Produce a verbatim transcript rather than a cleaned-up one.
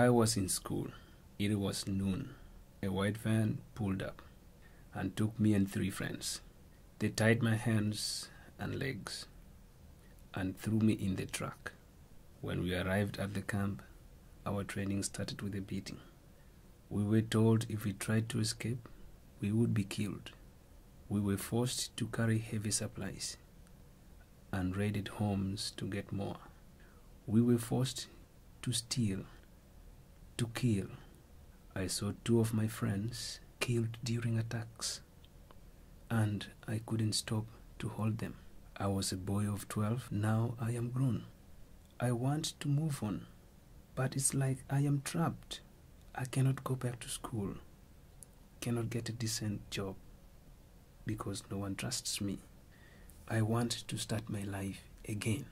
I was in school. It was noon. A white van pulled up and took me and three friends. They tied my hands and legs and threw me in the truck. When we arrived at the camp, our training started with a beating. We were told if we tried to escape, we would be killed. We were forced to carry heavy supplies and raided homes to get more. We were forced to steal, to kill. I saw two of my friends killed during attacks, and I couldn't stop to hold them. I was a boy of twelve, now I am grown. I want to move on, but it's like I am trapped. I cannot go back to school, cannot get a decent job because no one trusts me. I want to start my life again.